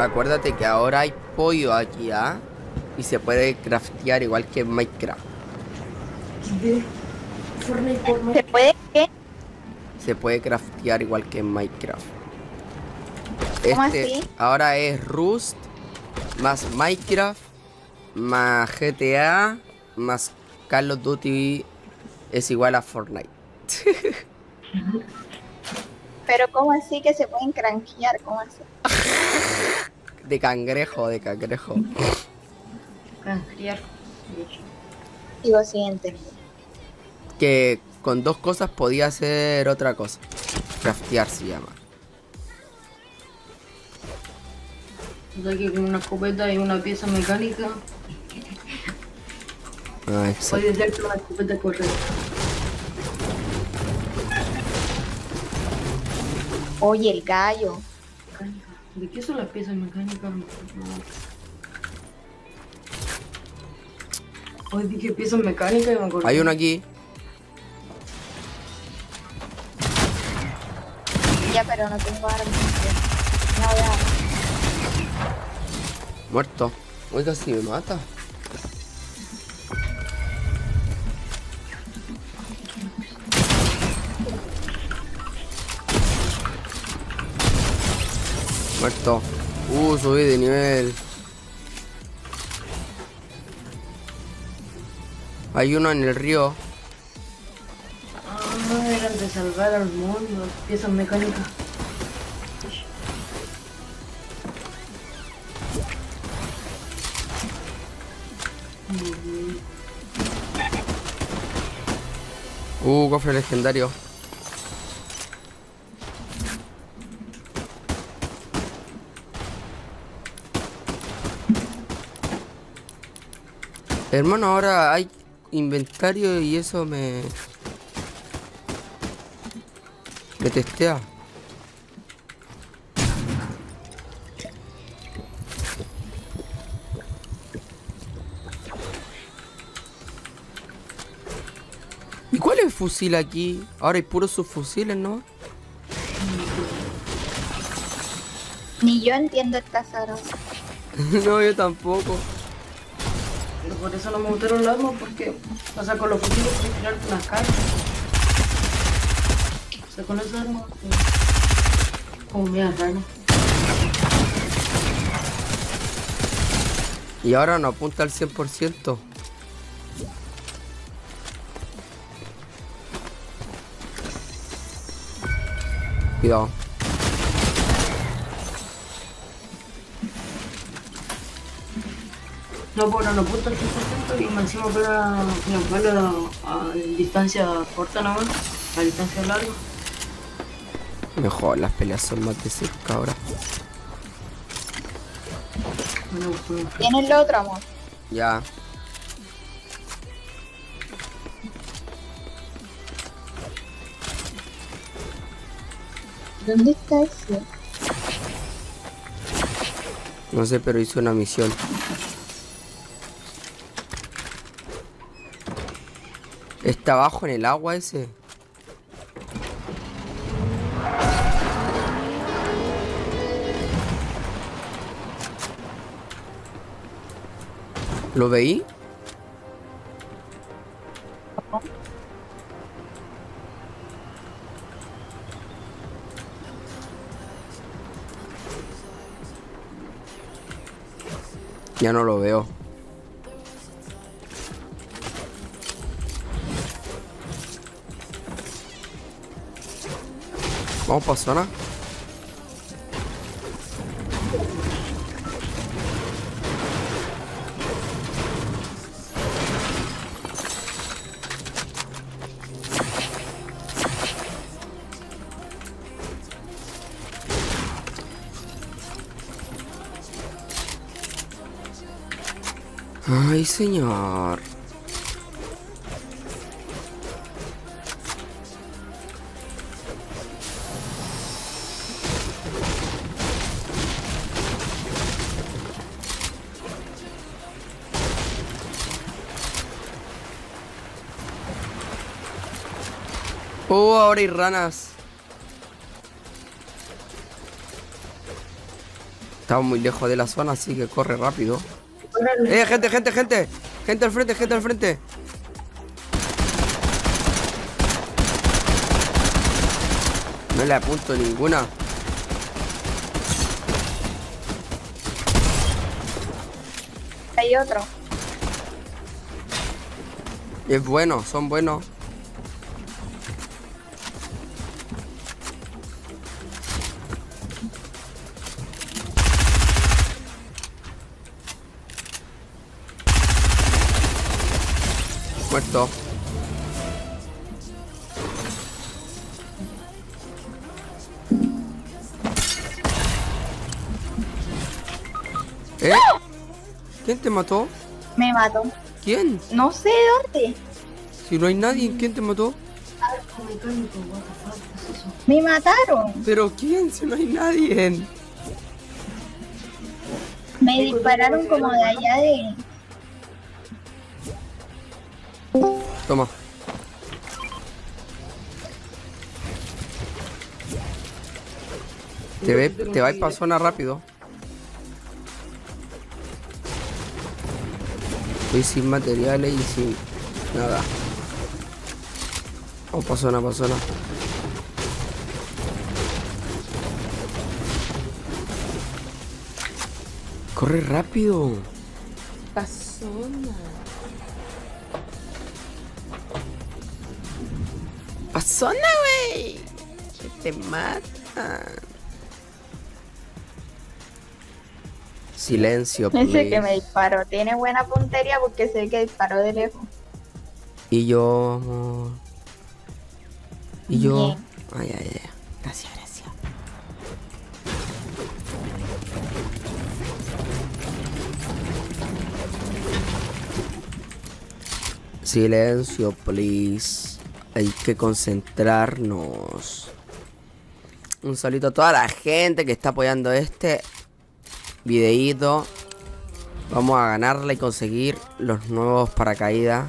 Acuérdate que ahora hay pollo aquí, ¿ah? Y se puede craftear igual que en Minecraft. ¿Se puede qué? Se puede craftear igual que en Minecraft. ¿Cómo así? Ahora es Rust más Minecraft más GTA más Carlos Duty es igual a Fortnite. Pero ¿cómo así que se pueden cranjear? ¿Cómo así? De cangrejo, de cangrejo. Cranjear. Digo, siguiente. Que con dos cosas podía hacer otra cosa. Craftear se llama. Que con una escopeta y una pieza mecánica. Ah, exacto. Puedes dar con la escopeta correcta. Oye, el gallo. ¿De qué son las piezas mecánicas? Oye, dije piezas mecánicas y me acordé. Hay uno aquí. Ya, pero no tengo armas. No voy a... Muerto. Oiga, si me mata. Muerto. Subí de nivel. Hay uno en el río. Ah, eran de salvar al mundo. Piezas mecánicas. Cofre legendario. Hermano, ahora hay inventario y eso me testea. ¿Y cuál es el fusil aquí? Ahora hay puros subfusiles, ¿no? Ni yo entiendo estas armas. No, yo tampoco. Por eso no me gustaron los armas, porque, o sea, con los fusiles puedes tirarte unas cartas. O sea, con esos armas, como mira, raro. Y ahora no apunta al 100%. Cuidado. No, bueno, no puso el 100% y encima pega a distancia corta nada más, a distancia larga. Mejor, las peleas son más de cerca ahora. ¿Tienes la otra, amor? Ya. ¿Dónde está ese? No sé, pero hice una misión. Está abajo en el agua ese. ¿Lo veí? Ya no lo veo. Vamos para zona. Ay, señor. Ahora hay ranas. Estamos muy lejos de la zona, así que corre rápido. Gente, gente, gente. Gente al frente, gente al frente. No le apunto ninguna. Hay otro. Es bueno, son buenos. Muerto. ¡No! ¿Quién te mató? Me mató. ¿Quién? No sé dónde. Si no hay nadie, ¿quién te mató? Me mataron. ¿Pero quién? Si no hay nadie. Me dispararon como de allá de... Toma. Te va a ir para zona rápido. Estoy sin materiales y sin nada. Oh, pasona. Corre rápido. Pasona, wey. Que te matan. Silencio, please. Ese que me disparó tiene buena puntería porque sé que disparó de lejos. Y yo... Bien. Ay. Gracias. Silencio, please. Hay que concentrarnos. Un saludo a toda la gente que está apoyando este videíto. Vamos a ganarla y conseguir los nuevos paracaídas.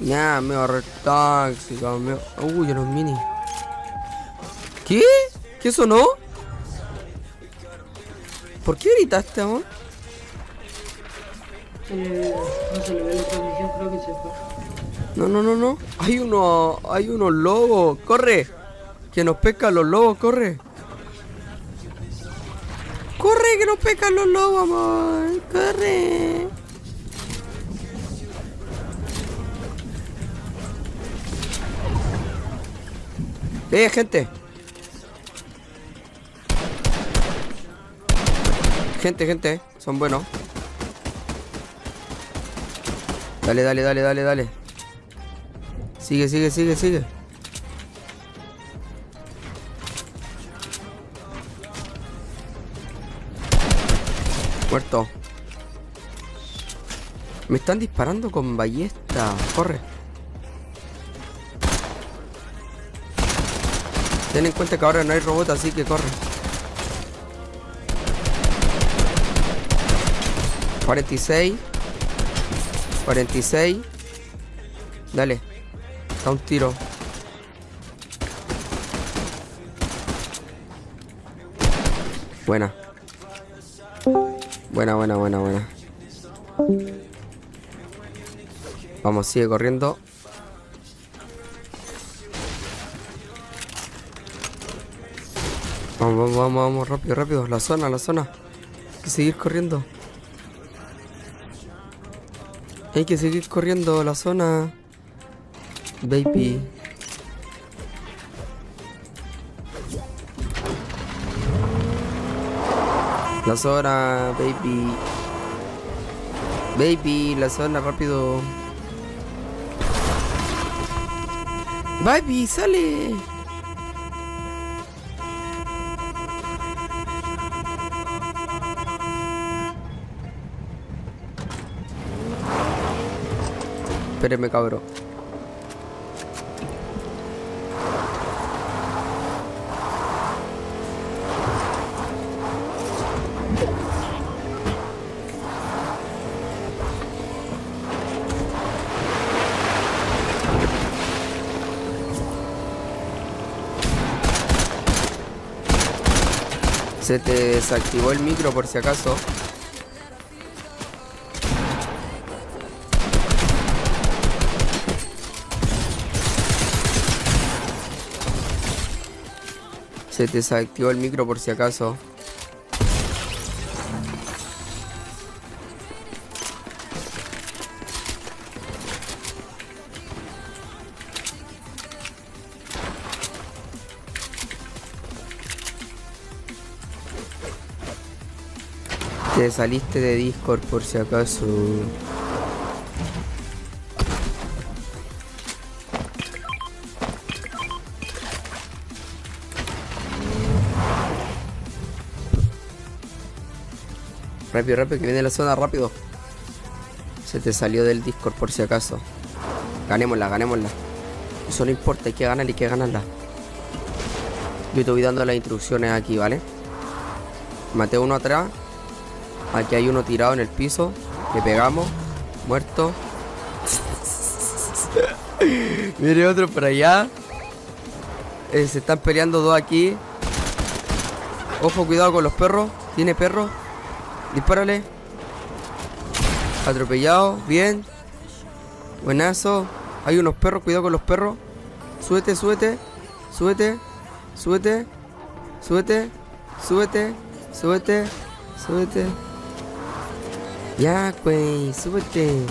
Ya, me ahorré tóxico. Uy, los mini. ¿Qué? ¿Qué sonó? ¿Por qué gritaste, amor? No se le ve la transmisión, creo que se fue. No. Hay unos lobos. ¡Corre! Que nos pescan los lobos, corre. ¡Corre, que nos pescan los lobos, amor! ¡Corre! Gente. Gente. Son buenos. Dale. Sigue. Muerto. Me están disparando con ballesta. Corre. Ten en cuenta que ahora no hay robot, así que corre. 46. Dale. Da un tiro. Buena. Buena. Vamos, sigue corriendo. Vamos, rápido. La zona. Hay que seguir corriendo. La zona. Baby. La zona, baby. Baby, la zona, rápido. Baby, sale. Espérenme, cabrón. Se te desactivó el micro por si acaso. Se te desactivó el micro por si acaso. Te saliste de Discord por si acaso. Rápido, rápido, que viene la zona, rápido. Se te salió del Discord por si acaso. Ganémosla, ganémosla. Eso no importa, hay que ganar y que ganarla. Yo te voy dando las instrucciones aquí, ¿vale? Maté uno atrás. Aquí hay uno tirado en el piso. Le pegamos. Muerto. Mire otro por allá. Se están peleando dos aquí. Ojo, cuidado con los perros. Tiene perros. Dispárale. Atropellado, bien. Buenazo. Hay unos perros, cuidado con los perros. Súbete, súbete. Súbete. Súbete. Súbete. Súbete. Súbete. Súbete. Ya, güey, súbete.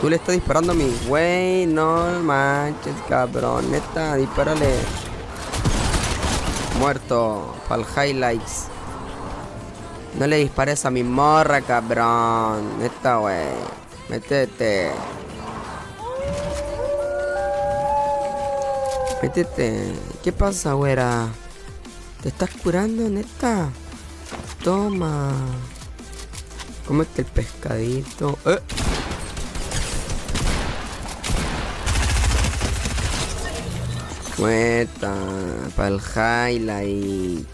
Tú le estás disparando a mi güey. No manches, cabrón. Neta, dispárale. Muerto. Para el highlights. No le dispares a mi morra, cabrón. Neta, güey. Métete. Métete. ¿Qué pasa, güera? ¿Te estás curando, neta? Toma. Cómete el pescadito. ¡Eh! Muerta. Para el highlight.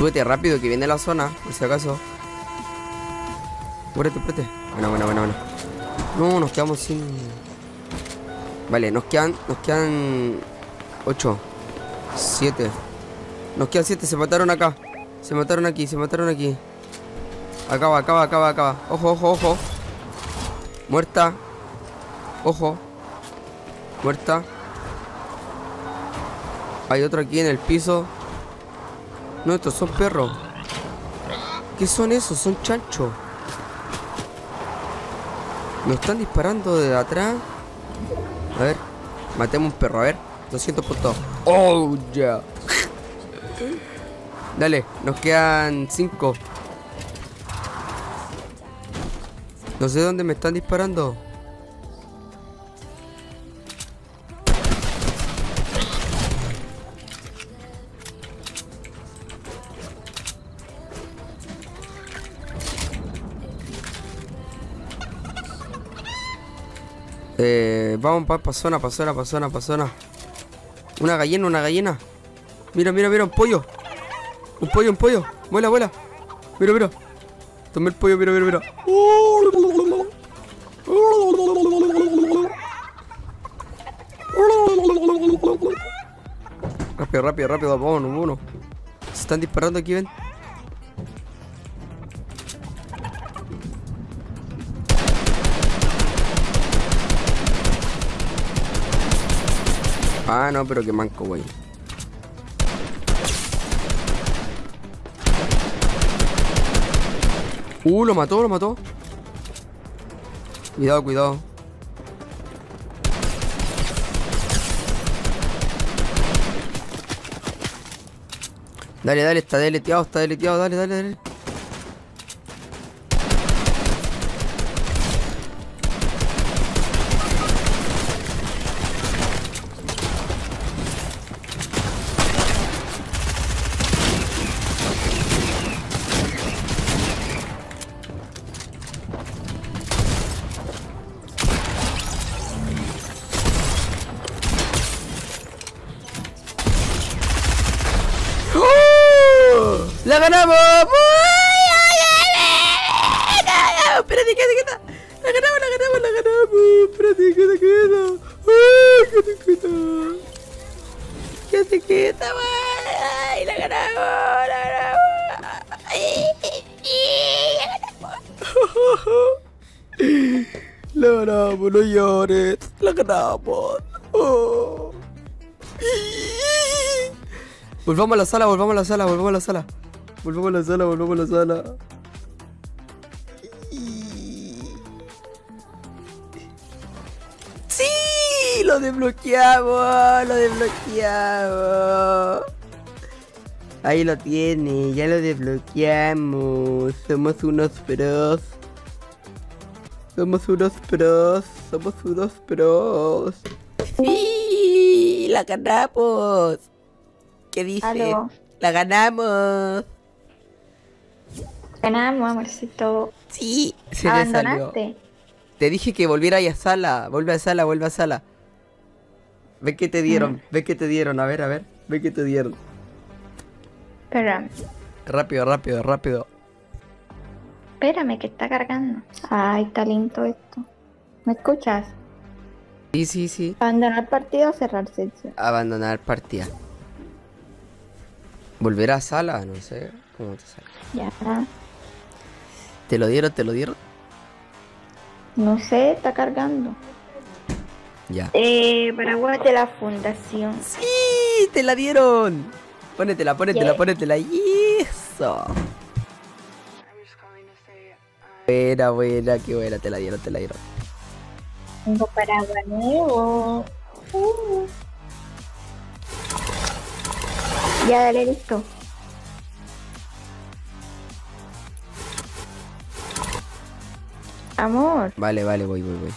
Súbete rápido que viene la zona, por si acaso. Muérete, muérete. Bueno, bueno, bueno, bueno. No, nos quedamos sin... Vale, nos quedan... 8. 7. Nos quedan 7, se mataron acá. Se mataron aquí, se mataron aquí. Acaba, acaba, acaba, acaba. Ojo, ojo, ojo. Muerta. Ojo. Muerta. Hay otro aquí en el piso. No, estos son perros. ¿Qué son esos? Son chanchos. Nos están disparando de atrás. A ver, matemos un perro, a ver. 200 puntos. Oh, ya. Yeah. Dale, nos quedan 5. No sé dónde me están disparando. Vamos pa' zona, pa' zona, pa' zona, pa' zona. Una gallina, una gallina. Mira, mira, mira, un pollo. Un pollo, un pollo. Vuela, vuela. Mira, mira. Tomé el pollo, mira, mira, mira. Rápido, rápido, rápido. Vámonos, vámonos. Se están disparando aquí, ven. Ah, no, pero que manco, güey. Lo mató, lo mató. Cuidado, cuidado. Dale, dale, está deleteado, dale, dale, dale. ¡La ganamos! Espérate, ¿qué te queda? ¡La ganamos! Espérate, ¿qué te queda? ¿Qué te queda? ¡Ay, la ganamos! ¡La ganamos! ¡No llores! ¡La ganamos! Oh. Volvamos a la sala. ¡Sí! ¡Lo desbloqueamos! Ahí lo tiene, ya lo desbloqueamos. Somos unos pros. ¡Sí! ¡La ganamos! ¿Qué dice? Aló. ¡La ganamos! Ganamos, amorcito. Sí, se le salió. Te dije que volviera a sala. Vuelve a sala. Ve que te dieron. A ver. Ve que te dieron. Espérame. Rápido. Espérame, que está cargando. Ay, está lento esto. ¿Me escuchas? Sí. Abandonar partida o cerrar sesión. Abandonar partida. Volver a sala, no sé cómo te sale. Ya. ¿Te lo dieron? No sé, está cargando. Ya. Paraguas de la fundación. ¡Sí! ¡Te la dieron! Ponétela. ¡Y eso! Buena, qué buena, te la dieron. Tengo paraguas nuevo. Ya, dale, listo. Amor. Vale, voy.